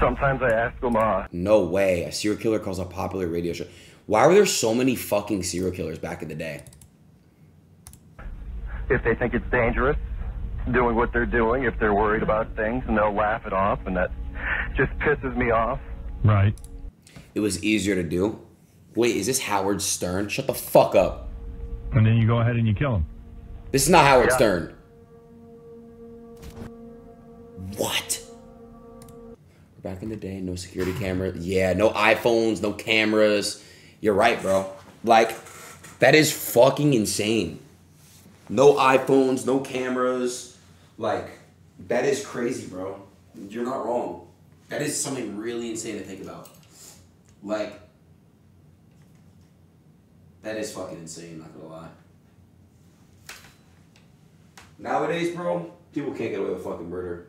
Sometimes I ask Omar. No way. A serial killer calls a popular radio show. Why were there so many fucking serial killers back in the day? If they think it's dangerous, doing what they're doing, if they're worried about things, and they'll laugh it off, and that just pisses me off. Right. It was easier to do. Wait, is this Howard Stern? Shut the fuck up. And then you go ahead and you kill him. This is not Howard Stern. What? Back in the day, no security camera. Yeah, no iPhones, no cameras. You're right, bro. Like, that is fucking insane. No iPhones, no cameras. Like, that is crazy, bro. You're not wrong. That is something really insane to think about. Like, that is fucking insane, not gonna lie. Nowadays, bro, people can't get away with fucking murder.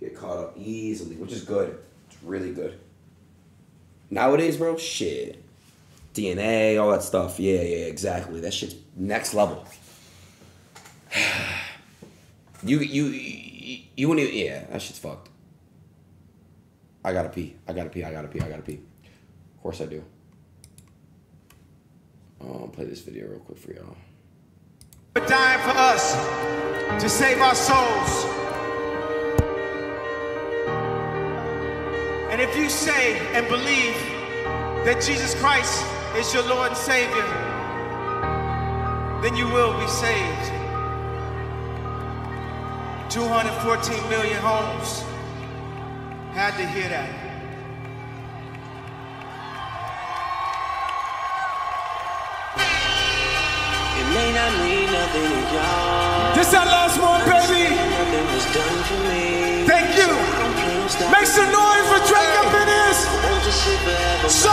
Get caught up easily, which is good. It's really good. Nowadays, bro, shit. DNA, all that stuff. Yeah, yeah, exactly. That shit's next level. You wouldn't even, yeah, that shit's fucked. I gotta pee. I gotta pee. I gotta pee. I gotta pee. Of course I do. I'll play this video real quick for y'all. We're dying for us to save our souls. And if you say and believe that Jesus Christ is your Lord and Savior, then you will be saved. 214 million homes had to hear that. It may not mean nothing to y'all. This our last one, baby. Nothing was done for me. Thank you. So make some noise for Drake up in this. Sir.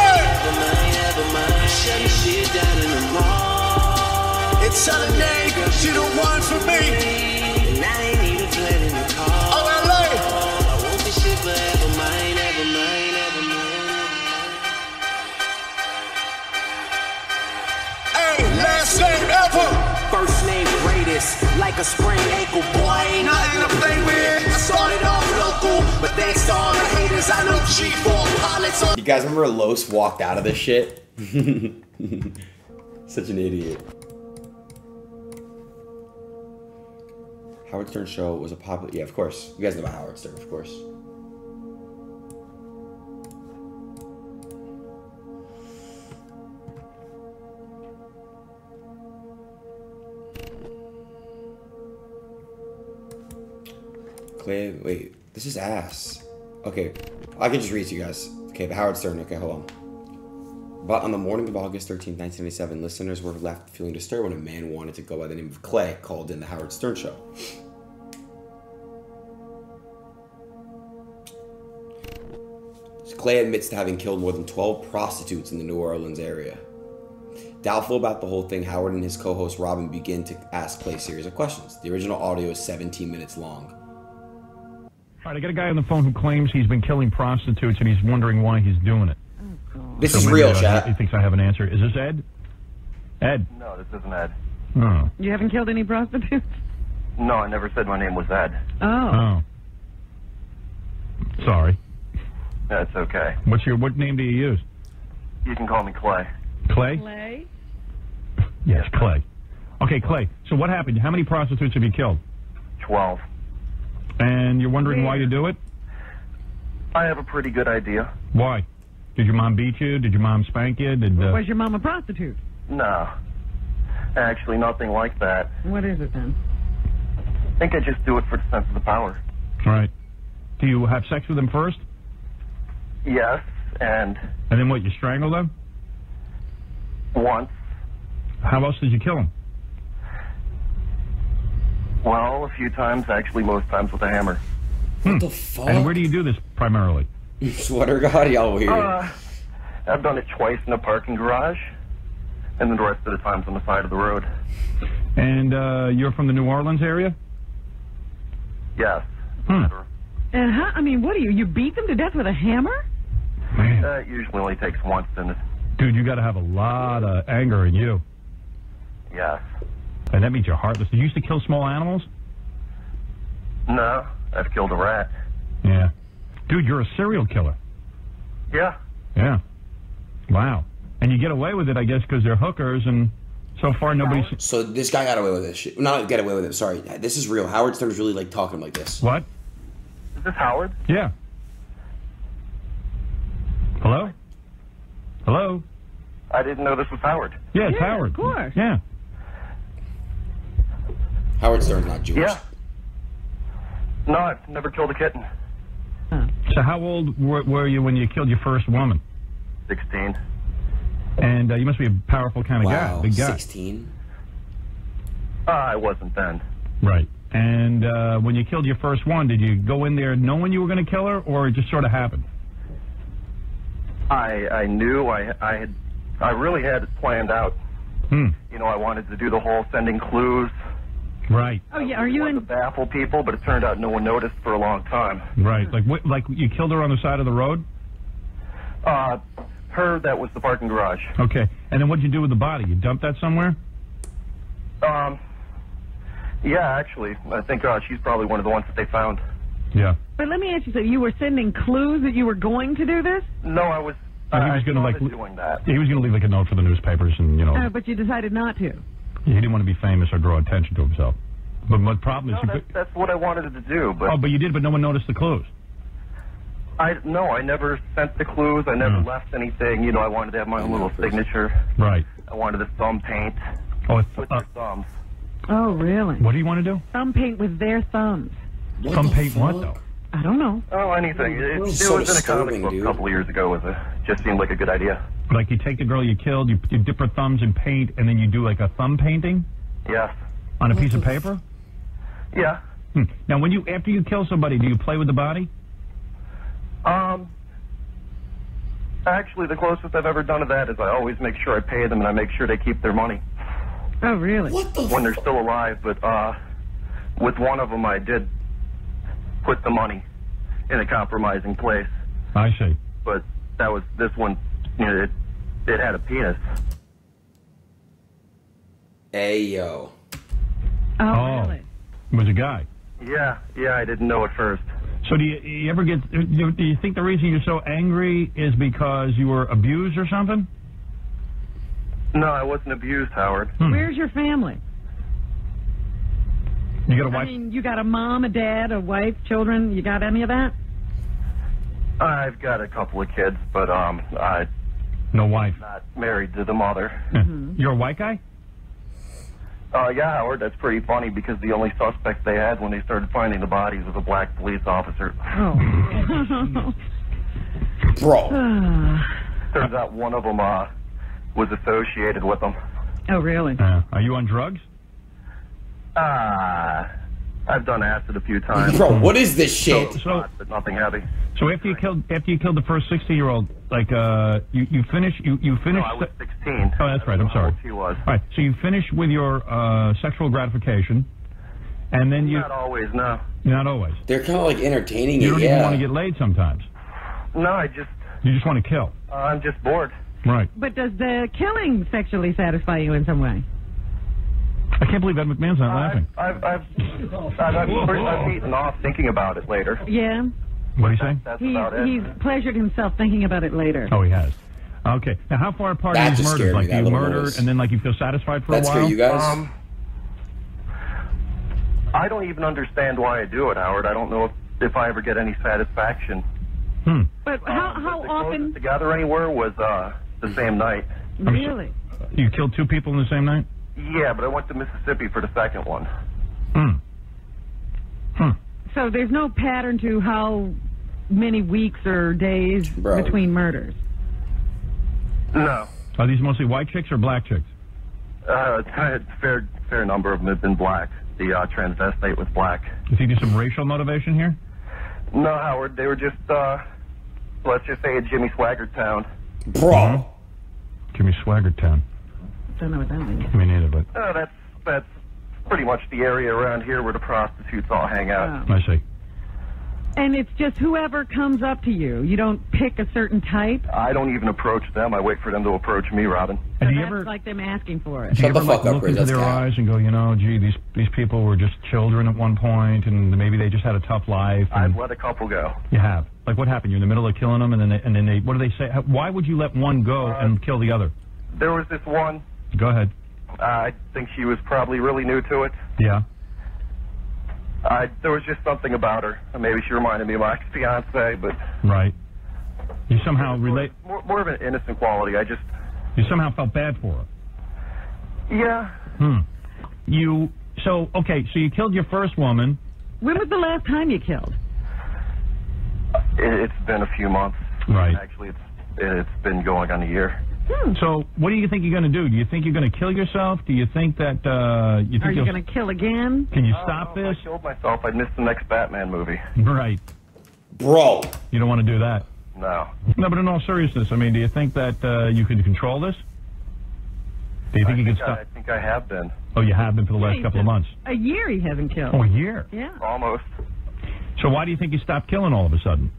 It's her name. She the one for me. And I ain't even planning to call. Oh, LA. Forever mine, ever mine, ever mine. Hey, last name ever. First name greatest, like a spring ankle, boy. Ain't nothing to play with. I started off local, but thanks to all the haters, I know G4 pilots. You guys remember Los walked out of this shit? Such an idiot. Howard Stern show was a popular. Yeah, of course. You guys know about Howard Stern, of course. Wait, this is ass. Okay, I can just read to you guys. Okay, but Howard Stern, okay, hold on. But on the morning of August 13, 1997, listeners were left feeling disturbed when a man wanted to go by the name of Clay called in the Howard Stern show. Clay admits to having killed more than 12 prostitutes in the New Orleans area. Doubtful about the whole thing, Howard and his co-host Robin begin to ask Clay a series of questions. The original audio is 17 minutes long. All right, I got a guy on the phone who claims he's been killing prostitutes and he's wondering why he's doing it. Oh, this so is real, chat. He thinks I have an answer. Is this Ed? Ed? No, this isn't Ed. Oh. You haven't killed any prostitutes? No, I never said my name was Ed. Oh. Oh. Sorry. That's okay. What name do you use? You can call me Clay. Clay? Clay? Yes, Clay. Okay, Clay. So what happened? How many prostitutes have you killed? 12. And you're wondering why you do it? I have a pretty good idea. Why? Did your mom beat you? Did your mom spank you? Was your mom a prostitute? No. Actually, nothing like that. What is it then? I think I just do it for the sense of the power. Right. Do you have sex with them first? Yes, and... And then what, you strangle them? Once. How else did you kill them? Well, a few times, actually, most times with a hammer. What the fuck? And where do you do this primarily? Sweater God, y'all weird. I've done it twice in a parking garage, and then the rest of the times on the side of the road. And you're from the New Orleans area? Yes. And how? I mean, what do you? You beat them to death with a hammer? Man, that usually only takes once. And dude, you got to have a lot of anger in you. Yes. And that means you're heartless. You used to kill small animals? No, I've killed a rat. Yeah. Dude, you're a serial killer. Yeah. Yeah. Wow. And you get away with it, I guess, because they're hookers, and so far nobody's... So this guy got away with this shit. Not get away with it, sorry. This is real. Howard Stern's really, like, talking like this. What? Is this Howard? Yeah. Hello? Hello? I didn't know this was Howard. Yeah, it's Howard. Of course. Yeah. Howard Stern's not Jewish. Yeah. No, I've never killed a kitten. So how old were you when you killed your first woman? 16. And you must be a powerful kind of guy. Big guy. 16? I wasn't then. Right. And when you killed your first one, did you go in there knowing you were going to kill her, or it just sort of happened? I knew I really had it planned out. Hmm. You know, I wanted to do the whole sending clues. Right. Oh yeah. Are you in? To baffle people, but it turned out no one noticed for a long time. Right. Like what? Like you killed her on the side of the road? Her. That was the parking garage. Okay. And then what'd you do with the body? You dumped that somewhere? Yeah. Actually, I think she's probably one of the ones that they found. Yeah. But let me ask you something. You were sending clues that you were going to do this? No, I was. No, he was going to doing that. He was going to leave like a note for the newspapers, and you know. But you decided not to. He didn't want to be famous or draw attention to himself. But my problem is... No, that's what I wanted to do, but... Oh, but you did, but no one noticed the clues. No, I never sent the clues. I never left anything. You know, I wanted to have my own little signature. Right. I wanted a thumb paint with their thumbs. Oh, really? What do you want to do? Thumb paint with their thumbs. Thumb paint what, though? I don't know. Oh, anything. It was in a comic book a couple of years ago. It just seemed like a good idea. Like you take the girl you killed, you dip her thumbs in paint, and then you do like a thumb painting? Yes. On a piece of paper? Yeah. Hmm. Now, when after you kill somebody, do you play with the body? Actually, the closest I've ever done to that is I always make sure I pay them, and I make sure they keep their money. Oh, really? What the When they're still alive, but with one of them I did put the money in a compromising place. I see. But that was this one. You know, it had a penis. Ayo. Oh, really? It was a guy. Yeah, I didn't know at first. So do you ever get... Do you think the reason you're so angry is because you were abused or something? No, I wasn't abused, Howard. Hmm. Where's your family? You got a wife? I mean, you got a mom, a dad, a wife, children. You got any of that? I've got a couple of kids, but no wife. Not married to the mother. Mm-hmm. You're a white guy? Yeah, Howard. That's pretty funny because the only suspect they had when they started finding the bodies was a black police officer. Oh. Bro. Turns out one of them was associated with them. Oh, really? Are you on drugs? I've done acid a few times. Bro, what is this shit? But nothing heavy. So after you killed the first 16-year-old, like you finished. No, I was 16. Oh, that's right. I'm sorry. She was. All right. So you finished with your sexual gratification, and then you. Not always, no. Not always. They're kind of like entertaining. You don't even want to get laid sometimes. No, I just. You just want to kill. I'm just bored. Right. But does the killing sexually satisfy you in some way? I can't believe Ed McMahon's not laughing. I've eaten off thinking about it later. Yeah. What are you saying? That's about it. He's pleasured himself thinking about it later. Oh, he has. Okay. Now, how far apart are these murders? Like, do you murder and then, like, you feel satisfied for a while? That's for you guys. I don't even understand why I do it, Howard. I don't know if I ever get any satisfaction. Hmm. But how often? To gather anywhere was the same night. Really? You killed two people in the same night? Yeah, but I went to Mississippi for the second one. Hmm. Hmm. So there's no pattern to how many weeks or days between murders? No. Are these mostly white chicks or black chicks? Fair number of them have been black. The transvestite was black. You think there's some racial motivation here? No, Howard. They were just, let's just say a Jimmy Swaggart town. Bro. Mm-hmm. Jimmy Swaggart town. Don't know what that means. Me neither, but... Oh, that's pretty much the area around here where the prostitutes all hang out. Oh. I see. And it's just whoever comes up to you. You don't pick a certain type? I don't even approach them. I wait for them to approach me, Robin. So that's like them asking for it. Shut the fuck up, Riz. Look into their eyes and go, you know, gee, these people were just children at one point, and maybe they just had a tough life. I've let a couple go. You have? Like, what happened? You're in the middle of killing them, and then they, what do they say? Why would you let one go and kill the other? There was this one. Go ahead. I think she was probably really new to it. Yeah. There was just something about her. Maybe she reminded me of my ex-fiance, but... Right. You somehow relate... More of an innocent quality. I just... You somehow felt bad for her. Yeah. Hmm. You... So, okay, so you killed your first woman. When was the last time you killed? It's been a few months. Right. Actually, it's been going on a year. Hmm. So, what do you think you're going to do? Do you think you're going to kill yourself? Do you think that, Are you going to kill again? Can you stop this? I killed myself. I missed the next Batman movie. Right. Bro. You don't want to do that? No. No, but in all seriousness, I mean, do you think that, you can control this? Do you think you can stop? I think I have been. Oh, you have been for the last couple of months? A year he hasn't killed. Oh, a year? Yeah. Almost. So why do you think you stopped killing all of a sudden?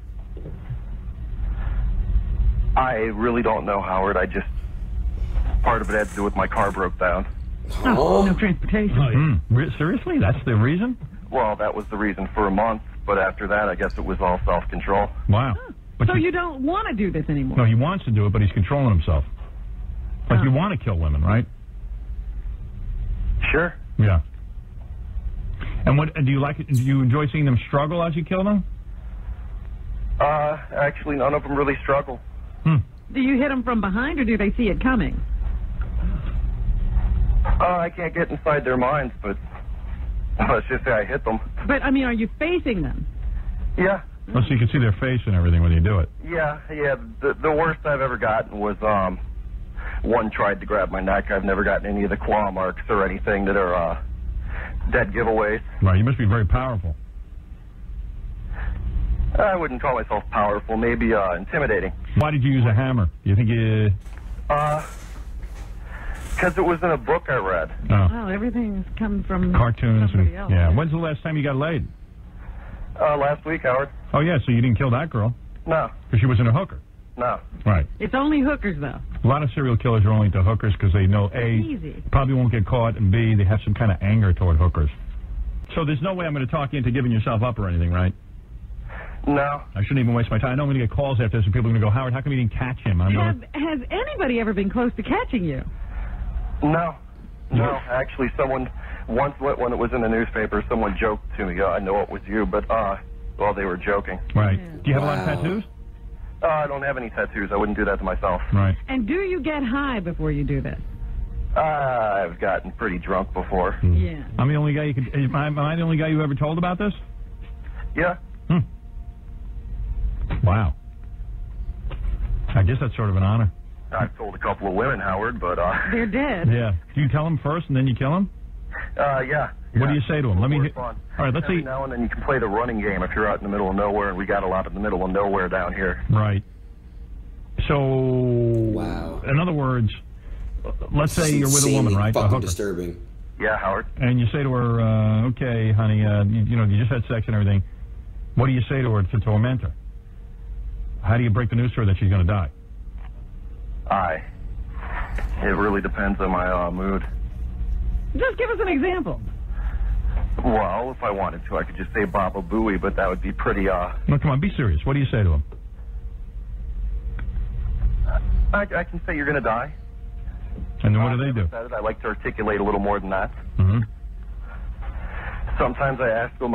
I really don't know, Howard. I just... Part of it had to do with my car broke down. Oh, no transportation. Oh, yeah. Seriously? That's the reason? Well, that was the reason for a month, but after that, I guess it was all self-control. Wow. Huh. So you don't want to do this anymore? No, he wants to do it, but he's controlling himself. Like, you want to kill women, right? Sure. Yeah. And what do you like? Do you enjoy seeing them struggle as you kill them? Actually, none of them really struggle. Hmm. Do you hit them from behind, or do they see it coming? I can't get inside their minds, but let's just say I hit them. But, I mean, are you facing them? Yeah. Well, so you can see their face and everything when you do it. Yeah, yeah. The worst I've ever gotten was one tried to grab my neck. I've never gotten any of the claw marks or anything that are dead giveaways. Right, you must be very powerful. I wouldn't call myself powerful. Maybe intimidating. Why did you use a hammer? Do you think you... Because it was in a book I read. Oh. Well, everything's come from cartoons and else. Yeah. When's the last time you got laid? Last week, Howard. Oh yeah, so you didn't kill that girl? No. Because she wasn't a hooker. No. Right. It's only hookers though. A lot of serial killers are only into hookers because they know A, probably won't get caught, and B, they have some kind of anger toward hookers. So there's no way I'm going to talk you into giving yourself up or anything, right? No. I shouldn't even waste my time. I know I'm going to get calls after this, and people are going to go, Howard, how come you didn't catch him? Has anybody ever been close to catching you? No. No. Actually, someone once, when it was in the newspaper, someone joked to me. I know it was you, but, well, they were joking. Right. Yeah. Do you have a lot of tattoos? I don't have any tattoos. I wouldn't do that to myself. Right. And do you get high before you do this? I've gotten pretty drunk before. Yeah. I'm the only guy you could... Am I the only guy you ever told about this? Yeah. Hmm. Wow. I guess that's sort of an honor. I've told a couple of women, Howard, but... They're dead. Yeah. Do you tell them first and then you kill them? Yeah. What do you say to them? All right, let's see. Now and then you can play the running game if you're out in the middle of nowhere, and we got a lot of the middle of nowhere down here. Right. So... Wow. In other words, let's say you're with a woman, right? Fucking disturbing. Yeah, Howard. And you say to her, okay, honey, you just had sex and everything. What do you say to her to torment her? How do you break the news to her that she's going to die? It really depends on my mood. Just give us an example. Well, if I wanted to, I could just say Baba Booey, but that would be pretty, No, come on, be serious. What do you say to him? I can say you're going to die. And then what do they do? I like to articulate a little more than that. Mm-hmm. Sometimes I ask them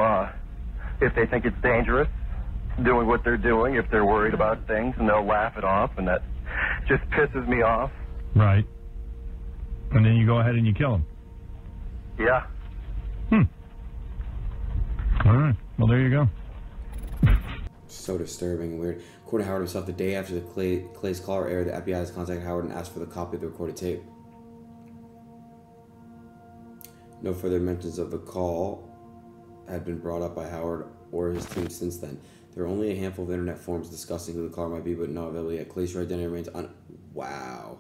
if they think it's dangerous doing what they're doing, if they're worried about things, and they'll laugh it off, and that just pisses me off. Right. And then you go ahead and you kill him. Yeah. Hmm. All right. Well, there you go. So disturbing and weird. According to Howard himself, the day after the Clay's caller aired, the FBI has contacted Howard and asked for the copy of the recorded tape. No further mentions of the call had been brought up by Howard or his team since then. There are only a handful of internet forums discussing who the caller might be, but no availability at Clay's true identity remains on. Wow.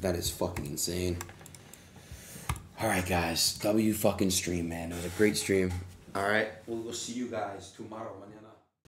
That is fucking insane. All right, guys. W fucking stream, man. It was a great stream. All right. We will see you guys tomorrow.